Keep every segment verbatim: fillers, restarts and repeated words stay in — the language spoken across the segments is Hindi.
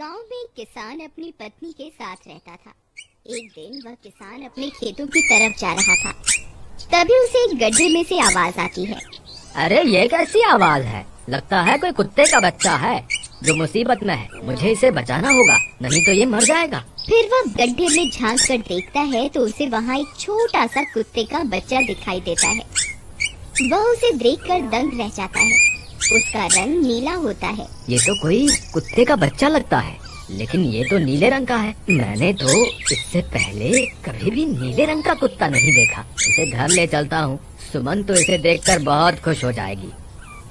गांव में किसान अपनी पत्नी के साथ रहता था। एक दिन वह किसान अपने खेतों की तरफ जा रहा था, तभी उसे एक गड्ढे में से आवाज आती है। अरे ये कैसी आवाज है? लगता है कोई कुत्ते का बच्चा है जो मुसीबत में है। मुझे इसे बचाना होगा, नहीं तो ये मर जाएगा। फिर वह गड्ढे में झांक कर देखता है तो उसे वहाँ एक छोटा सा कुत्ते का बच्चा दिखाई देता है। वह उसे देख कर दंग रह जाता है। उसका रंग नीला होता है। ये तो कोई कुत्ते का बच्चा लगता है, लेकिन ये तो नीले रंग का है। मैंने तो इससे पहले कभी भी नीले रंग का कुत्ता नहीं देखा। इसे घर ले चलता हूँ, सुमन तो इसे देखकर बहुत खुश हो जाएगी।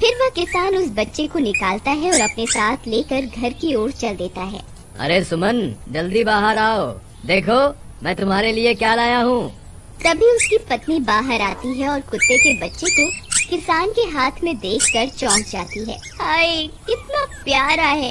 फिर वह किसान उस बच्चे को निकालता है और अपने साथ लेकर घर की ओर चल देता है। अरे सुमन, जल्दी बाहर आओ, देखो मैं तुम्हारे लिए क्या लाया हूँ। तभी उसकी पत्नी बाहर आती है और कुत्ते के बच्चे को किसान के हाथ में देखकर चौंक जाती है। हाय, कितना प्यारा है,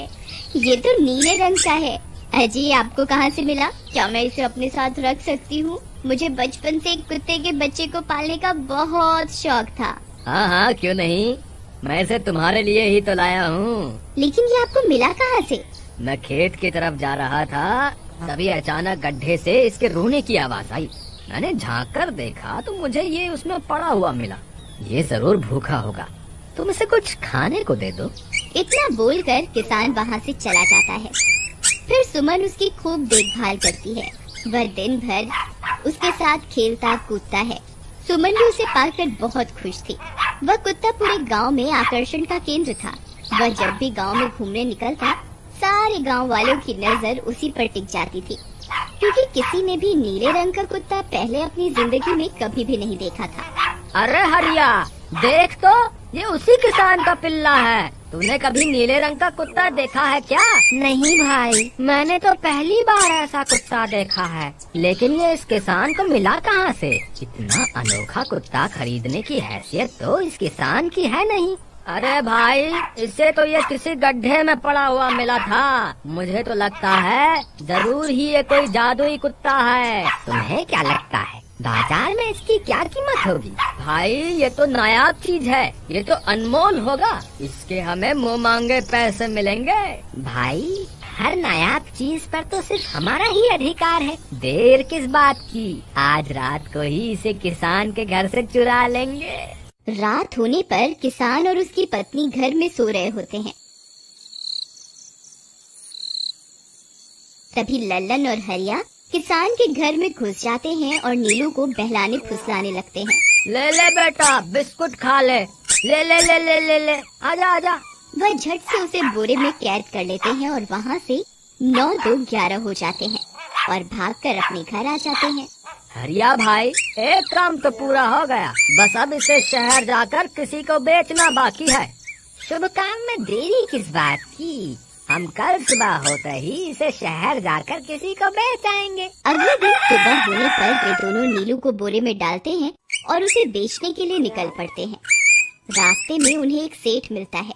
ये तो नीले रंग का है। अजी, आपको कहाँ से मिला? क्या मैं इसे अपने साथ रख सकती हूँ? मुझे बचपन से कुत्ते के बच्चे को पालने का बहुत शौक था। हाँ हाँ, क्यों नहीं, मैं इसे तुम्हारे लिए ही तो लाया हूँ। लेकिन ये आपको मिला कहाँ से? मैं खेत की तरफ जा रहा था, तभी अचानक गड्ढे से इसके रोने की आवाज आई। मैंने झाँक कर देखा तो मुझे ये उसमें पड़ा हुआ मिला। ये जरूर भूखा होगा, तुम इसे कुछ खाने को दे दो। इतना बोलकर किसान वहाँ से चला जाता है। फिर सुमन उसकी खूब देखभाल करती है। वह दिन भर उसके साथ खेलता कूदता है। सुमन भी उसे पालकर बहुत खुश थी। वह कुत्ता पूरे गांव में आकर्षण का केंद्र था। वह जब भी गांव में घूमने निकलता, सारे गांव वालों की नजर उसी पर टिक जाती थी, क्योंकि किसी ने भी नीले रंग का कुत्ता पहले अपनी जिंदगी में कभी भी नहीं देखा था। अरे हरिया, देख तो, ये उसी किसान का पिल्ला है। तूने कभी नीले रंग का कुत्ता देखा है क्या? नहीं भाई, मैंने तो पहली बार ऐसा कुत्ता देखा है। लेकिन ये इस किसान को मिला कहाँ से? इतना अनोखा कुत्ता खरीदने की हैसियत तो इस किसान की है नहीं। अरे भाई, इसे तो ये किसी गड्ढे में पड़ा हुआ मिला था। मुझे तो लगता है जरूर ही ये कोई जादुई कुत्ता है। तुम्हें क्या लगता है बाजार में इसकी क्या कीमत होगी? भाई, ये तो नायाब चीज है, ये तो अनमोल होगा। इसके हमें मुँह मांगे पैसे मिलेंगे। भाई, हर नायाब चीज पर तो सिर्फ हमारा ही अधिकार है। देर किस बात की, आज रात को ही इसे किसान के घर से चुरा लेंगे। रात होने पर किसान और उसकी पत्नी घर में सो रहे होते हैं। तभी लल्लन और हरिया किसान के घर में घुस जाते हैं और नीलू को बहलाने फुसलाने लगते हैं। ले ले बेटा, बिस्कुट खा ले, ले ले ले ले ले ले, आजा आजा। वह झट से उसे बोरे में कैद कर लेते हैं और वहाँ से नौ दो ग्यारह हो जाते हैं और भागकर अपने घर आ जाते हैं। हरिया भाई, एक काम तो पूरा हो गया, बस अब इसे शहर जाकर किसी को बेचना बाकी है। शुभ काम में देरी किस बात की, हम कल सुबह होते ही इसे शहर जाकर किसी को बेच आएंगे। अगले दिन सुबह होने पर वे दोनों नीलू को बोरे में डालते हैं और उसे बेचने के लिए निकल पड़ते हैं। रास्ते में उन्हें एक सेठ मिलता है।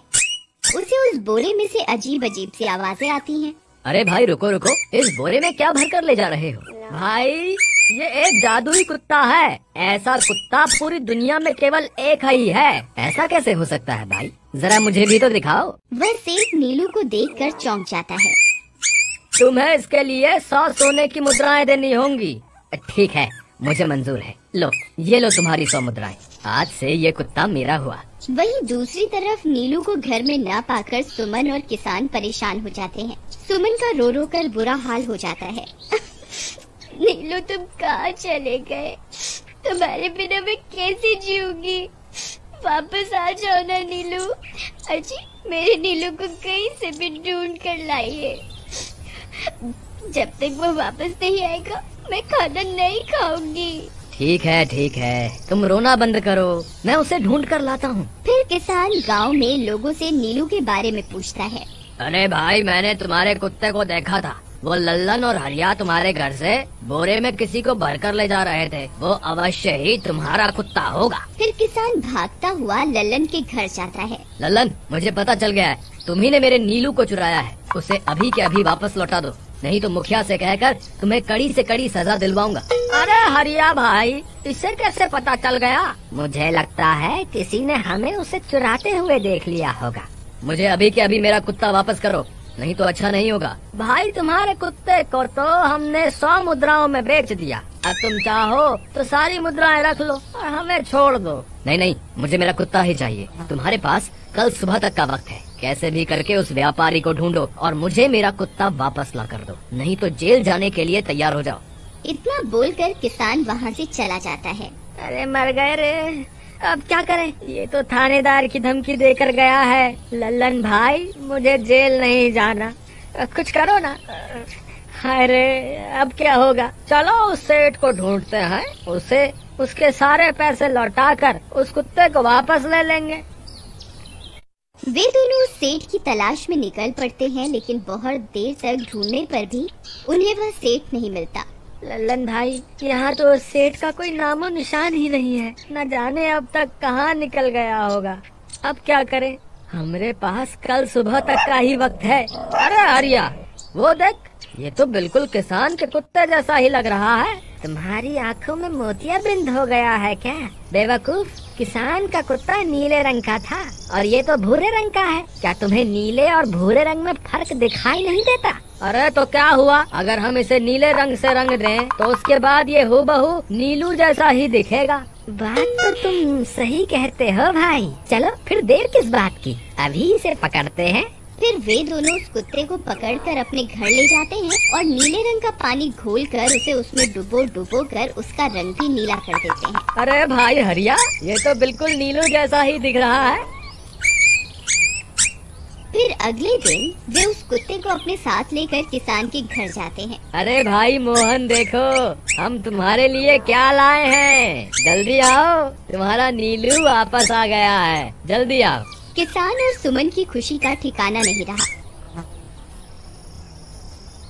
उसे उस बोरे में से अजीब अजीब सी आवाजें आती हैं। अरे भाई, रुको रुको, इस बोरे में क्या भर कर ले जा रहे हो? भाई, ये एक जादुई कुत्ता है। ऐसा कुत्ता पूरी दुनिया में केवल एक ही है। ऐसा कैसे हो सकता है भाई, जरा मुझे भी तो दिखाओ। वह सेठ नीलू को देखकर चौंक जाता है। तुम्हें इसके लिए सौ सोने की मुद्राएं देनी होंगी। ठीक है, मुझे मंजूर है, लो ये लो तुम्हारी सौ मुद्राएं। आज से ये कुत्ता मेरा हुआ। वहीं दूसरी तरफ नीलू को घर में न पाकर सुमन और किसान परेशान हो जाते हैं। सुमन का रो रो कर बुरा हाल हो जाता है। नीलू, तुम कहाँ चले गए? तुम्हारे बिना मैं कैसे जीऊंगी? वापस आ जाओ ना नीलू। अजी, मेरे नीलू को कहीं से भी ढूंढ कर लाइए। जब तक वो वापस नहीं आएगा, मैं खाना नहीं खाऊंगी। ठीक है ठीक है, तुम रोना बंद करो, मैं उसे ढूंढ कर लाता हूँ। फिर किसान गांव में लोगों से नीलू के बारे में पूछता है। अरे भाई, मैंने तुम्हारे कुत्ते को देखा था। वो लल्लन और हरिया तुम्हारे घर से बोरे में किसी को भरकर ले जा रहे थे। वो अवश्य ही तुम्हारा कुत्ता होगा। फिर किसान भागता हुआ लल्लन के घर जाता है। लल्लन, मुझे पता चल गया है, तुम्ही ने मेरे नीलू को चुराया है। उसे अभी के अभी वापस लौटा दो, नहीं तो मुखिया से कहकर तुम्हें कड़ी से कड़ी सजा दिलवाऊंगा। अरे हरिया भाई, इसे कैसे पता चल गया? मुझे लगता है किसी ने हमें उसे चुराते हुए देख लिया होगा। मुझे अभी के अभी मेरा कुत्ता वापस करो, नहीं तो अच्छा नहीं होगा। भाई तुम्हारे कुत्ते को तो हमने सौ मुद्राओं में बेच दिया, अब तुम चाहो तो सारी मुद्राएं रख लो और हमें छोड़ दो। नहीं नहीं, मुझे मेरा कुत्ता ही चाहिए। तुम्हारे पास कल सुबह तक का वक्त है, कैसे भी करके उस व्यापारी को ढूंढो और मुझे मेरा कुत्ता वापस ला कर दो, नहीं तो जेल जाने के लिए तैयार हो जाओ। इतना बोलकर किसान वहाँ से चला जाता है। अरे मर गए रे, अब क्या करें? ये तो थानेदार की धमकी देकर गया है। लल्लन भाई, मुझे जेल नहीं जाना, कुछ करो ना। अरे अब क्या होगा? चलो उस सेठ को ढूंढते हैं, उसे उसके सारे पैसे लौटाकर उस कुत्ते को वापस ले लेंगे। वे दोनों उस सेठ की तलाश में निकल पड़ते हैं, लेकिन बहुत देर तक ढूंढने पर भी उन्हें वह सेठ नहीं मिलता। लल्लन भाई, यहाँ तो उस सेठ का कोई नामो निशान ही नहीं है, न जाने अब तक कहाँ निकल गया होगा। अब क्या करें? हमारे पास कल सुबह तक का ही वक्त है। अरे आर्या, वो देख, ये तो बिल्कुल किसान के कुत्ते जैसा ही लग रहा है। तुम्हारी आंखों में मोतियाबिंद हो गया है क्या बेवकूफ? किसान का कुत्ता नीले रंग का था और ये तो भूरे रंग का है। क्या तुम्हें नीले और भूरे रंग में फर्क दिखाई नहीं देता? अरे तो क्या हुआ, अगर हम इसे नीले रंग से रंग दें तो उसके बाद ये हूबहू नीलू जैसा ही दिखेगा। बात तो तुम सही कहते हो भाई, चलो फिर देर किस बात की, अभी इसे पकड़ते हैं। फिर वे दोनों उस कुत्ते को पकड़कर अपने घर ले जाते हैं और नीले रंग का पानी घोलकर उसे उसमें डुबो डुबो कर उसका रंग भी नीला कर देते हैं। अरे भाई हरिया, ये तो बिल्कुल नीलू जैसा ही दिख रहा है। फिर अगले दिन वे उस कुत्ते को अपने साथ लेकर किसान के घर जाते हैं। अरे भाई मोहन, देखो हम तुम्हारे लिए क्या लाए हैं, जल्दी आओ, तुम्हारा नीलू वापस आ गया है, जल्दी आओ। किसान और सुमन की खुशी का ठिकाना नहीं रहा।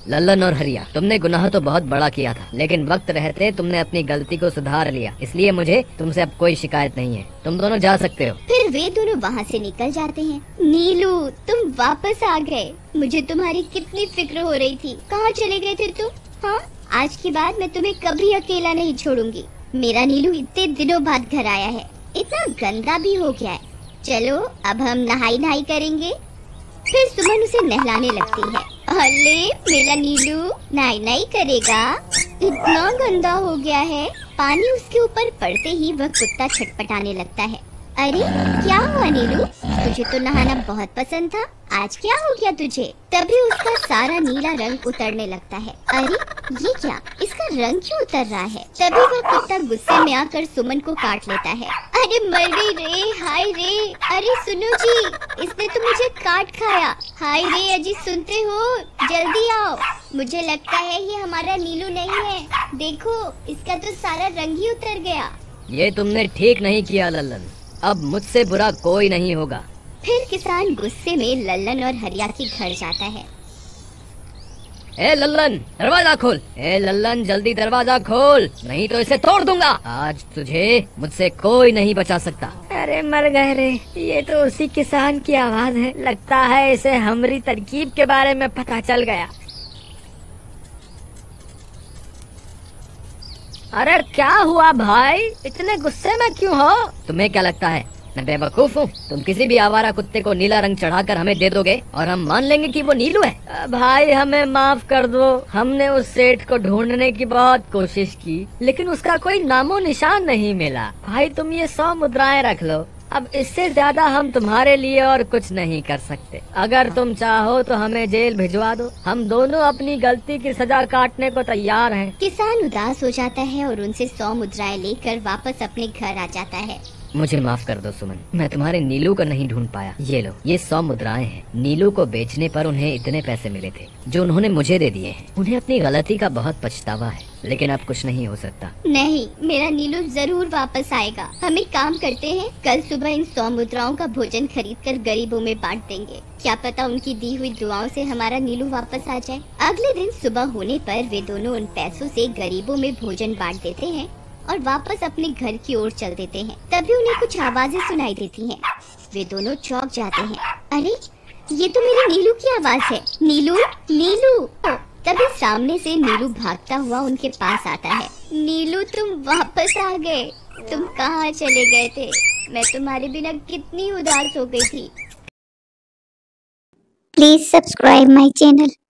लल्लन और हरिया, तुमने गुनाह तो बहुत बड़ा किया था, लेकिन वक्त रहते तुमने अपनी गलती को सुधार लिया, इसलिए मुझे तुमसे अब कोई शिकायत नहीं है। तुम दोनों जा सकते हो। फिर वे दोनों वहाँ से निकल जाते हैं। नीलू, तुम वापस आ गए, मुझे तुम्हारी कितनी फिक्र हो रही थी। कहाँ चले गए थे तुम? हाँ, आज के बाद मैं तुम्हें कभी अकेला नहीं छोड़ूंगी। मेरा नीलू इतने दिनों बाद घर आया है, इतना गंदा भी हो गया है। चलो अब हम नहाई नहाई करेंगे। फिर सुमन उसे नहलाने लगती है। अरे मेरा नीलू नहाई नहाई करेगा, इतना गंदा हो गया है। पानी उसके ऊपर पड़ते ही वह कुत्ता छटपटाने लगता है। अरे क्या हुआ नीलू, तुझे तो नहाना बहुत पसंद था, आज क्या हो गया तुझे? तभी उसका सारा नीला रंग उतरने लगता है। अरे ये क्या, इसका रंग क्यों उतर रहा है? तभी वह कुत्ता गुस्से में आकर सुमन को काट लेता है। अरे मर गई रे, हाय रे, अरे सुनो जी, इसने तो मुझे काट खाया। हाय रे अजी, सुनते हो, जल्दी आओ, मुझे लगता है ये हमारा नीलू नहीं है, देखो इसका तो सारा रंग ही उतर गया। ये तुमने ठीक नहीं किया लल्लन, अब मुझसे बुरा कोई नहीं होगा। फिर किसान गुस्से में लल्लन और हरिया के घर जाता है। ए लल्लन, दरवाजा खोल। ए लल्लन, जल्दी दरवाजा खोल, नहीं तो इसे तोड़ दूंगा। आज तुझे मुझसे कोई नहीं बचा सकता। अरे मर गए रे, ये तो उसी किसान की आवाज है, लगता है इसे हमारी तरकीब के बारे में पता चल गया। अरे क्या हुआ भाई, इतने गुस्से में क्यों हो? तुम्हें क्या लगता है मैं बेवकूफ हूँ? तुम किसी भी आवारा कुत्ते को नीला रंग चढ़ाकर हमें दे दोगे और हम मान लेंगे कि वो नीलू है। भाई हमें माफ कर दो, हमने उस सेठ को ढूंढने की बहुत कोशिश की, लेकिन उसका कोई नामो निशान नहीं मिला। भाई तुम ये सौ मुद्राएं रख लो, अब इससे ज्यादा हम तुम्हारे लिए और कुछ नहीं कर सकते। अगर तुम चाहो तो हमें जेल भिजवा दो, हम दोनों अपनी गलती की सजा काटने को तैयार हैं। किसान उदास हो जाता है और उनसे सौ मुद्राएं लेकर वापस अपने घर आ जाता है। मुझे माफ कर दो सुमन, मैं तुम्हारे नीलू को नहीं ढूंढ पाया। ये लो, ये सौ मुद्राएं हैं। नीलू को बेचने पर उन्हें इतने पैसे मिले थे जो उन्होंने मुझे दे दिए हैं। उन्हें अपनी गलती का बहुत पछतावा है, लेकिन अब कुछ नहीं हो सकता। नहीं, मेरा नीलू जरूर वापस आएगा। हम एक काम करते हैं, कल सुबह इन सौ मुद्राओं का भोजन खरीदकर गरीबों में बांट देंगे, क्या पता उनकी दी हुई दुआओं से हमारा नीलू वापस आ जाए। अगले दिन सुबह होने पर वे दोनों उन पैसों से गरीबों में भोजन बांट देते हैं और वापस अपने घर की ओर चल देते हैं। तभी उन्हें कुछ आवाजें सुनाई देती हैं। वे दोनों चौंक जाते हैं। अरे ये तो मेरे नीलू की आवाज है, नीलू नीलू। तभी सामने से नीलू भागता हुआ उनके पास आता है। नीलू तुम वापस आ गए, तुम कहाँ चले गए थे? मैं तुम्हारे बिना कितनी उदास हो गई थी। Please subscribe my channel.